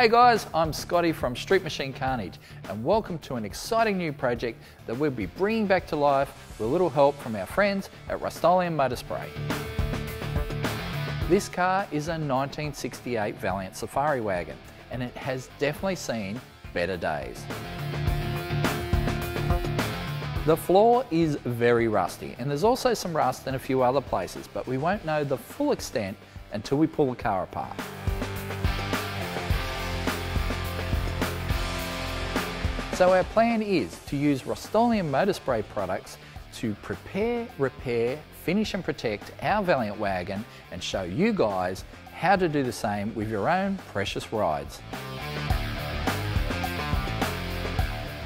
Hey guys, I'm Scotty from Street Machine Carnage, and welcome to an exciting new project that we'll be bringing back to life with a little help from our friends at Rust-Oleum Motospray. This car is a 1968 Valiant Safari Wagon, and it has definitely seen better days. The floor is very rusty, and there's also some rust in a few other places, but we won't know the full extent until we pull the car apart. So our plan is to use Rust-Oleum Motospray products to prepare, repair, finish and protect our Valiant wagon and show you guys how to do the same with your own precious rides.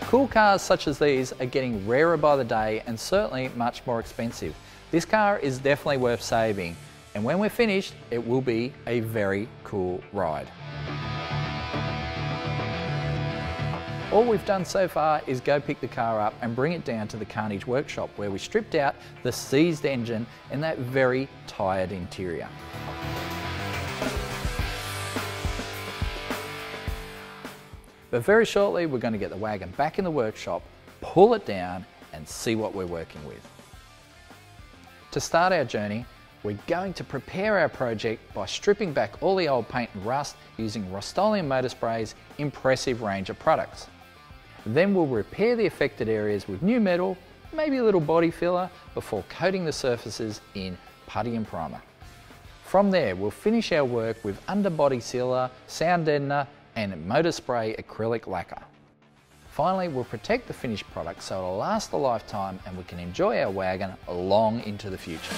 Cool cars such as these are getting rarer by the day and certainly much more expensive. This car is definitely worth saving, and when we're finished, it will be a very cool ride. All we've done so far is go pick the car up and bring it down to the Carnage Workshop, where we stripped out the seized engine and that very tired interior. But very shortly we're going to get the wagon back in the workshop, pull it down and see what we're working with. To start our journey, we're going to prepare our project by stripping back all the old paint and rust using Rust-Oleum Motorspray's impressive range of products. Then we'll repair the affected areas with new metal, maybe a little body filler, before coating the surfaces in putty and primer. From there, we'll finish our work with underbody sealer, sound deadener and Motospray acrylic lacquer. Finally, we'll protect the finished product so it'll last a lifetime and we can enjoy our wagon long into the future.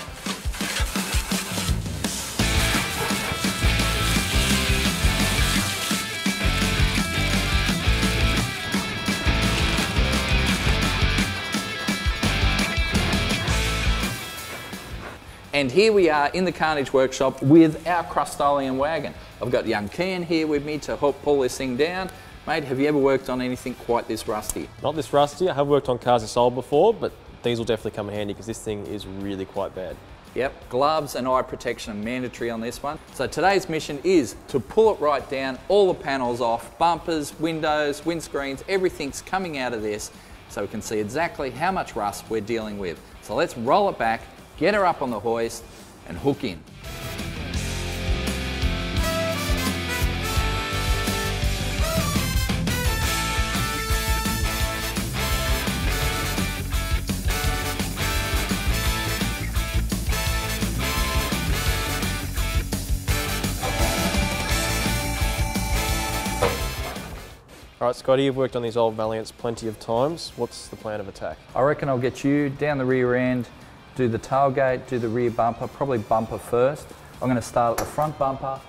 And here we are in the Carnage Workshop with our Rust-Oleum wagon. I've got young Kian here with me to help pull this thing down. Mate, have you ever worked on anything quite this rusty? Not this rusty. I have worked on cars this old before, but these will definitely come in handy because this thing is really quite bad. Yep, gloves and eye protection are mandatory on this one. So today's mission is to pull it right down, all the panels off, bumpers, windows, windscreens, everything's coming out of this so we can see exactly how much rust we're dealing with. So let's roll it back, get her up on the hoist and hook in. Alright Scotty, you've worked on these old Valiants plenty of times. What's the plan of attack? I reckon I'll get you down the rear end, do the tailgate, do the rear bumper, probably bumper first. I'm going to start at the front bumper,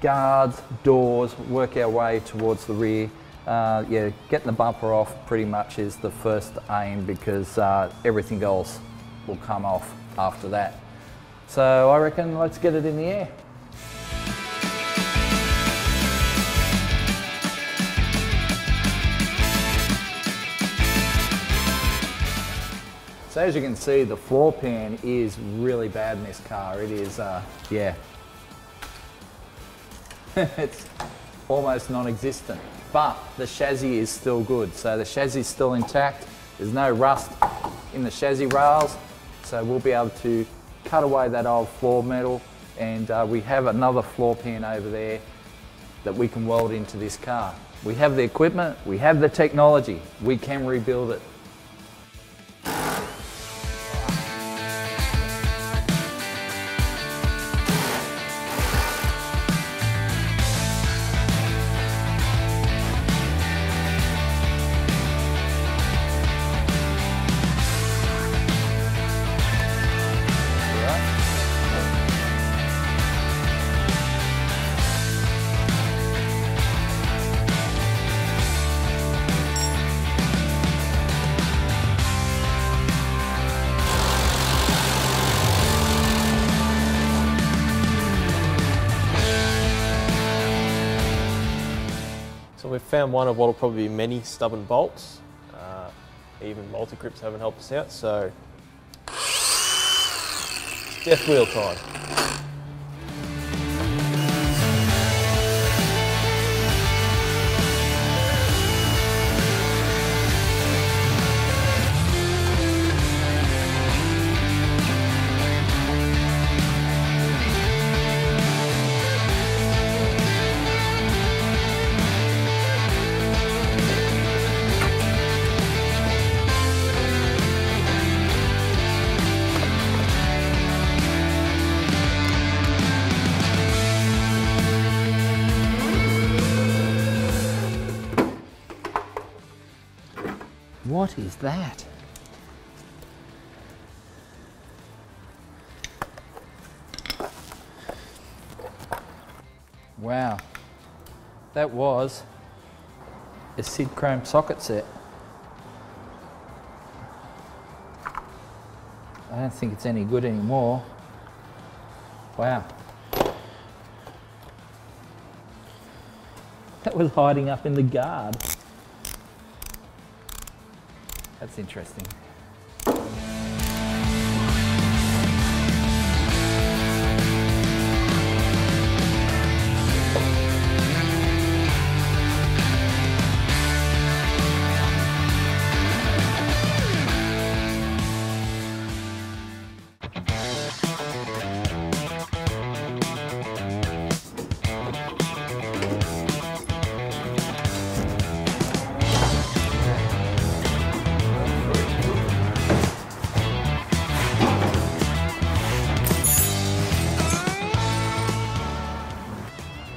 guards, doors, work our way towards the rear. Yeah, getting the bumper off pretty much is the first aim because everything else will come off after that. So I reckon let's get it in the air. So as you can see, the floor pan is really bad in this car. It is, yeah, it's almost non-existent. But the chassis is still good. So the chassis is still intact. There's no rust in the chassis rails. So we'll be able to cut away that old floor metal. And we have another floor pan over there that we can weld into this car. We have the equipment, we have the technology. We can rebuild it. We've found one of what will probably be many stubborn bolts. Even multi-grips haven't helped us out, so death wheel time. What is that? Wow, that was a Sidchrome socket set. I don't think it's any good anymore. Wow. That was hiding up in the guard. That's interesting.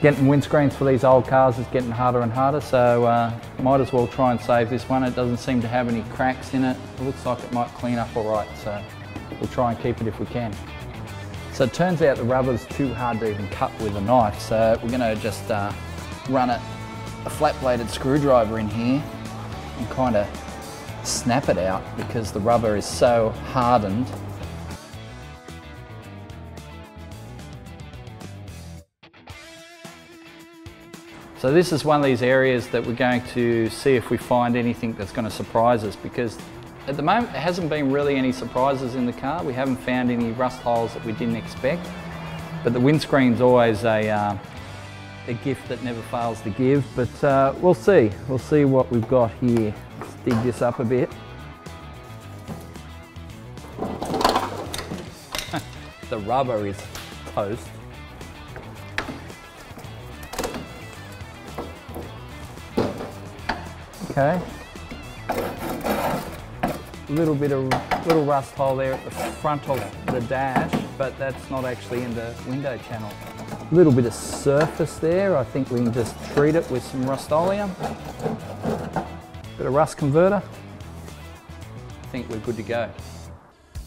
Getting windscreens for these old cars is getting harder and harder, so might as well try and save this one. It doesn't seem to have any cracks in it. It looks like it might clean up all right, so we'll try and keep it if we can. So it turns out the rubber's too hard to even cut with a knife, so we're gonna just run a flat-bladed screwdriver in here and kind of snap it out because the rubber is so hardened. So this is one of these areas that we're going to see if we find anything that's going to surprise us, because at the moment there hasn't been really any surprises in the car. We haven't found any rust holes that we didn't expect, but the windscreen's always a gift that never fails to give, but we'll see. We'll see what we've got here. Let's dig this up a bit. The rubber is toast. Okay, little rust hole there at the front of the dash, but that's not actually in the window channel. A little bit of surface there. I think we can just treat it with some Rust-Oleum. Bit of rust converter. I think we're good to go.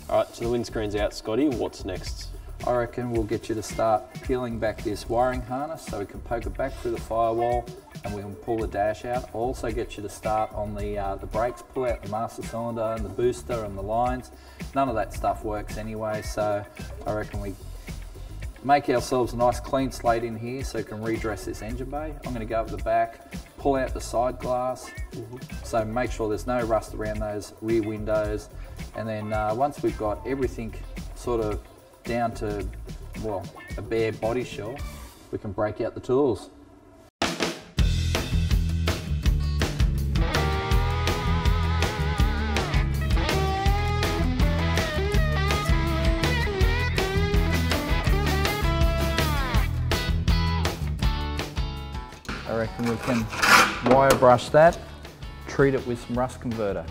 All right, so the windscreen's out, Scotty. What's next? I reckon we'll get you to start peeling back this wiring harness so we can poke it back through the firewall and we can pull the dash out. I'll also get you to start on the brakes, pull out the master cylinder and the booster and the lines. None of that stuff works anyway, so I reckon we make ourselves a nice clean slate in here so we can redress this engine bay. I'm gonna go up the back, pull out the side glass, so make sure there's no rust around those rear windows. And then once we've got everything sort of down to, well, a bare body shell, we can break out the tools. I reckon we can wire brush that, treat it with some rust converter.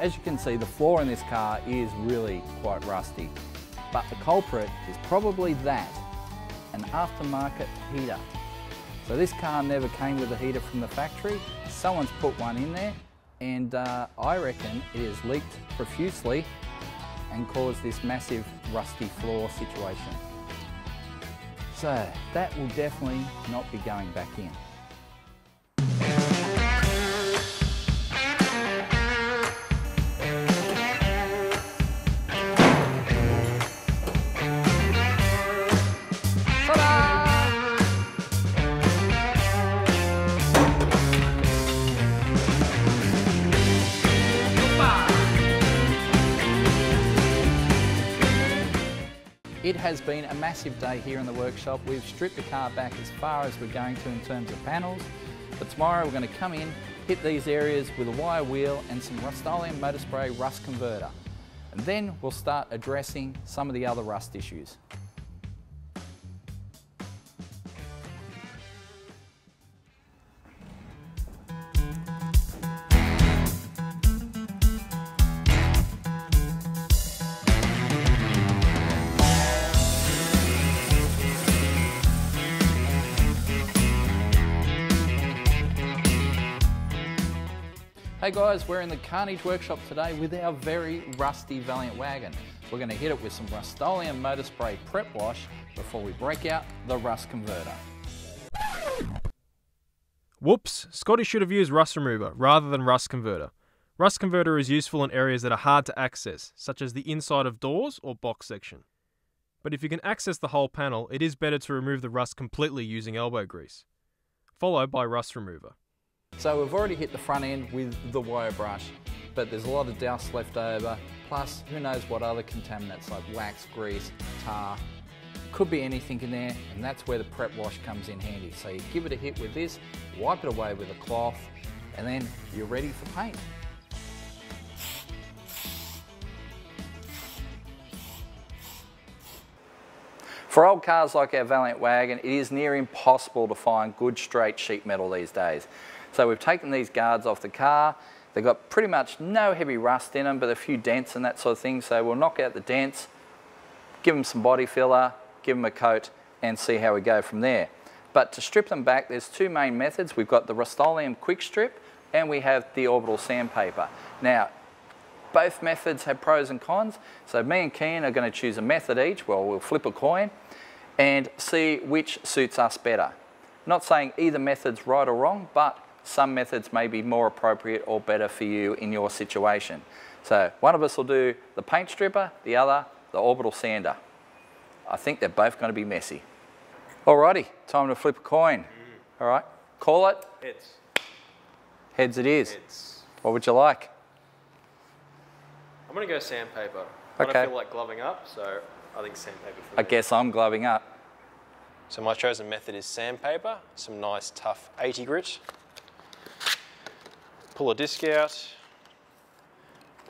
As you can see, the floor in this car is really quite rusty, but the culprit is probably that, an aftermarket heater. So this car never came with a heater from the factory. Someone's put one in there, and I reckon it has leaked profusely and caused this massive rusty floor situation. So that will definitely not be going back in. It has been a massive day here in the workshop. We've stripped the car back as far as we're going to in terms of panels, but tomorrow we're going to come in Hit these areas with a wire wheel and some Rust-Oleum Motospray rust converter. And then we'll start addressing some of the other rust issues. Hey guys, we're in the Carnage Workshop today with our very rusty Valiant wagon. We're going to hit it with some Rust-Oleum Motospray prep wash before we break out the rust converter. Whoops, Scotty should have used rust remover rather than rust converter. Rust converter is useful in areas that are hard to access, such as the inside of doors or box section. But if you can access the whole panel, it is better to remove the rust completely using elbow grease, followed by rust remover. So we've already hit the front end with the wire brush, but there's a lot of dust left over, plus who knows what other contaminants like wax, grease, tar, could be anything in there, and that's where the prep wash comes in handy. So you give it a hit with this, wipe it away with a cloth, and then you're ready for paint. For old cars like our Valiant wagon, it is near impossible to find good straight sheet metal these days. So we've taken these guards off the car. They've got pretty much no heavy rust in them, but a few dents and that sort of thing. So we'll knock out the dents, give them some body filler, give them a coat, and see how we go from there. But to strip them back, there's two main methods. We've got the Rust-Oleum Quick Strip, and we have the orbital sandpaper. Now, both methods have pros and cons. So me and Kean are going to choose a method each. Well, we'll flip a coin and see which suits us better. Not saying either method's right or wrong, but some methods may be more appropriate or better for you in your situation. So one of us will do the paint stripper, the other, the orbital sander. I think they're both going to be messy. Alrighty, time to flip a coin. All right, call it. Heads. Heads it is. Heads. What would you like? I'm going to go sandpaper. Okay. I don't feel like gloving up, so I think sandpaper for me. I guess I'm gloving up. So my chosen method is sandpaper, some nice tough 80 grit. Pull a disc out,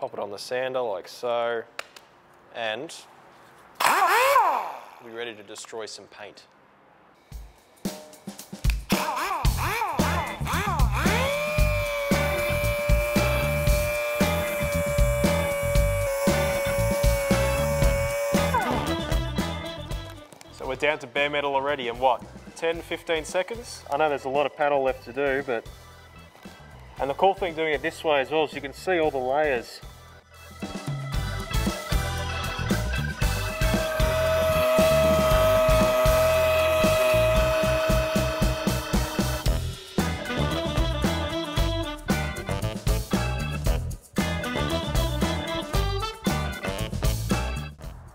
pop it on the sander like so, and we're ready to destroy some paint. So we're down to bare metal already in what, 10, 15 seconds? I know there's a lot of panel left to do, but and the cool thing doing it this way as well is you can see all the layers.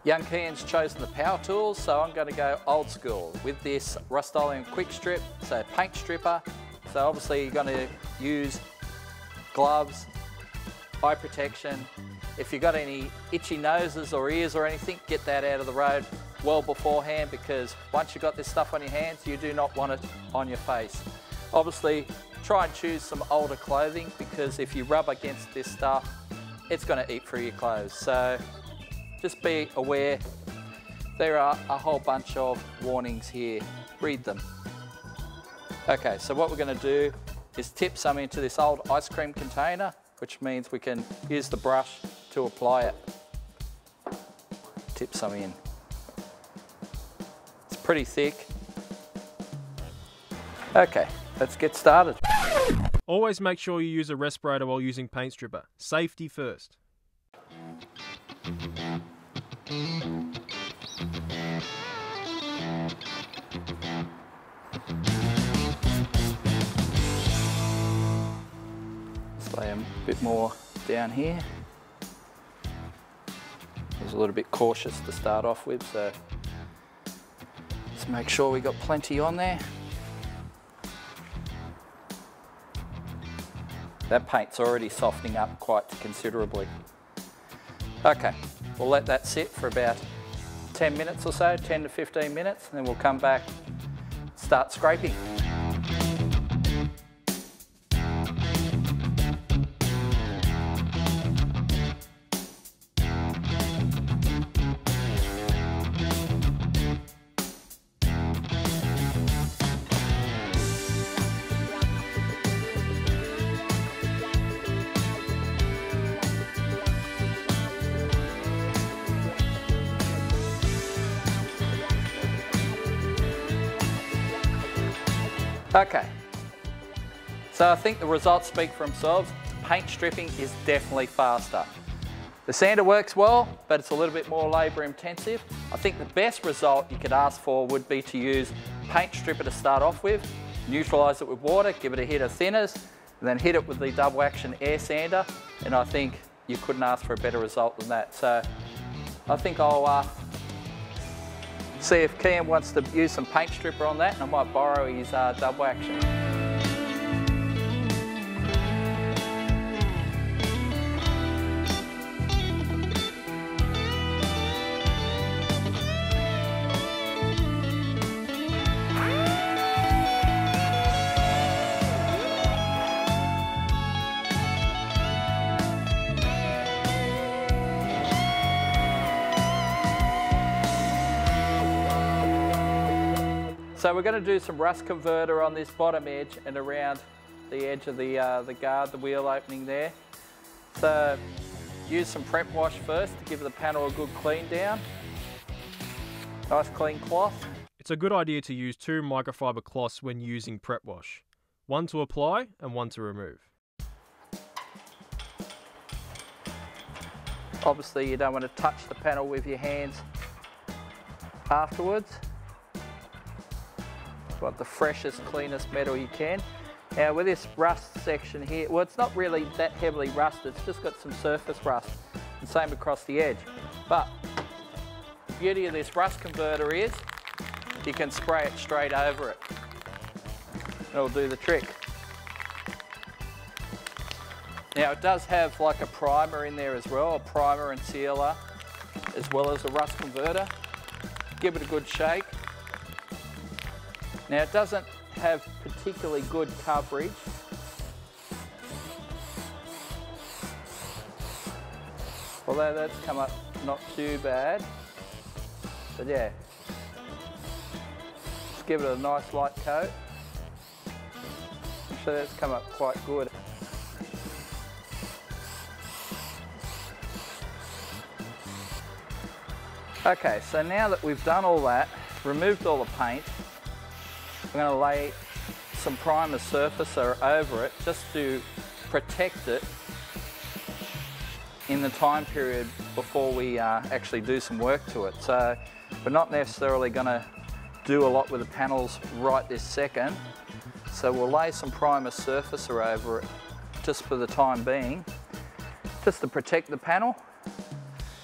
Young Kean's chosen the power tools, so I'm going to go old school with this Rust-Oleum Quick Strip, so paint stripper. So obviously you're going to use gloves, eye protection. If you've got any itchy noses or ears or anything, get that out of the road well beforehand, because once you've got this stuff on your hands, you do not want it on your face. Obviously, try and choose some older clothing, because if you rub against this stuff, it's going to eat through your clothes. So just be aware. There are a whole bunch of warnings here. Read them. Okay, so what we're going to do is tip some into this old ice cream container, which means we can use the brush to apply it. Tip some in. It's pretty thick. Okay, let's get started. Always make sure you use a respirator while using paint stripper. Safety first. Lay a bit more down here. I was a little bit cautious to start off with, so let's make sure we got plenty on there. That paint's already softening up quite considerably. Okay, we'll let that sit for about 10 minutes or so, 10 to 15 minutes, and then we'll come back and start scraping. Okay, so I think the results speak for themselves. Paint stripping is definitely faster. The sander works well, but it's a little bit more labour intensive. I think the best result you could ask for would be to use paint stripper to start off with, neutralise it with water, give it a hit of thinners, and then hit it with the double action air sander, and I think you couldn't ask for a better result than that. So I think I'll see if Kian wants to use some paint stripper on that, and I might borrow his double action. So we're going to do some rust converter on this bottom edge and around the edge of the guard, the wheel opening there. So use some prep wash first to give the panel a good clean down. Nice clean cloth. It's a good idea to use two microfiber cloths when using prep wash. One to apply and one to remove. Obviously you don't want to touch the panel with your hands afterwards. But the freshest, cleanest metal you can. Now with this rust section here, well, it's not really that heavily rusted, it's just got some surface rust, and same across the edge. But the beauty of this rust converter is you can spray it straight over it. It'll do the trick. Now it does have like a primer in there as well, a primer and sealer, as well as a rust converter. Give it a good shake. Now it doesn't have particularly good coverage. Although that's come up not too bad. But yeah, just give it a nice light coat. So that's come up quite good. Okay, so now that we've done all that, removed all the paint, I'm going to lay some primer surfacer over it just to protect it in the time period before we actually do some work to it. So we're not necessarily going to do a lot with the panels right this second. So we'll lay some primer surfacer over it just for the time being, just to protect the panel.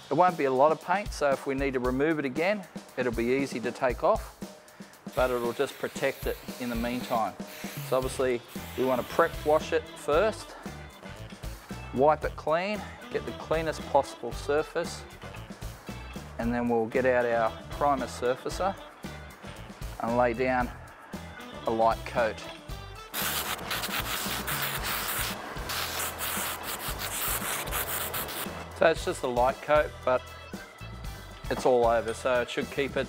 It won't be a lot of paint, so if we need to remove it again, it'll be easy to take off. But it'll just protect it in the meantime. So obviously we want to prep wash it first, wipe it clean, get the cleanest possible surface, and then we'll get out our primer surfacer and lay down a light coat. So it's just a light coat, but it's all over, so it should keep it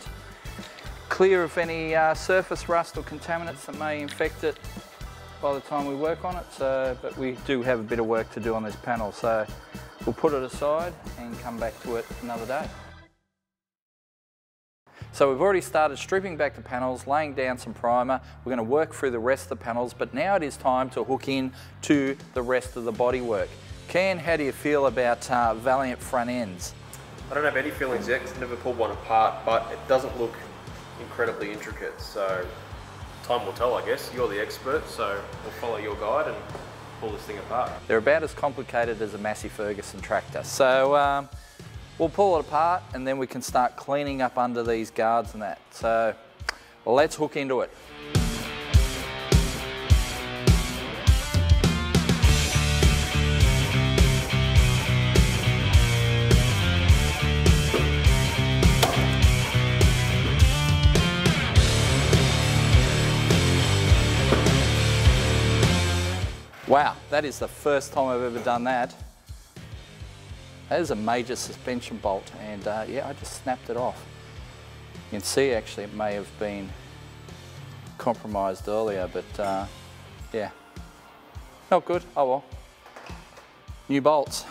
clear of any surface rust or contaminants that may infect it by the time we work on it. So, but we do have a bit of work to do on this panel, so we'll put it aside and come back to it another day. So we've already started stripping back the panels, laying down some primer. We're going to work through the rest of the panels, but now it is time to hook in to the rest of the bodywork. Ken, how do you feel about Valiant front ends? I don't have any feelings yet, 'cause I've never pulled one apart, but it doesn't look incredibly intricate, so time will tell, I guess. You're the expert, so we'll follow your guide and pull this thing apart. They're about as complicated as a Massey Ferguson tractor, so we'll pull it apart and then we can start cleaning up under these guards and that. So let's hook into it. Wow, that is the first time I've ever done that. That is a major suspension bolt, and yeah, I just snapped it off. You can see actually it may have been compromised earlier, but yeah, not good. Oh well, new bolts.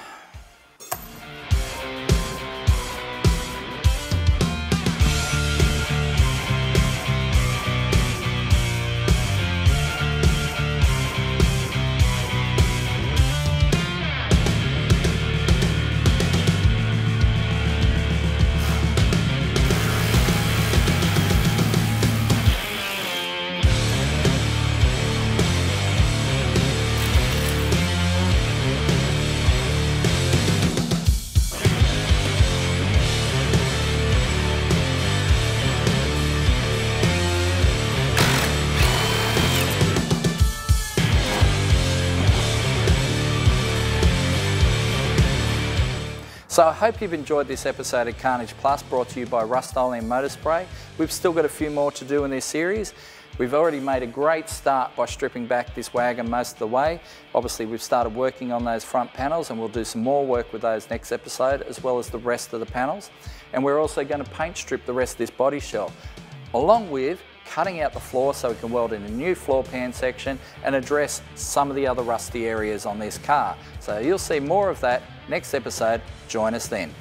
So I hope you've enjoyed this episode of Carnage Plus, brought to you by Rust-Oleum Motospray. We've still got a few more to do in this series. We've already made a great start by stripping back this wagon most of the way. Obviously, we've started working on those front panels and we'll do some more work with those next episode, as well as the rest of the panels. And we're also going to paint strip the rest of this body shell, along with cutting out the floor so we can weld in a new floor pan section and address some of the other rusty areas on this car. So you'll see more of that next episode. Join us then.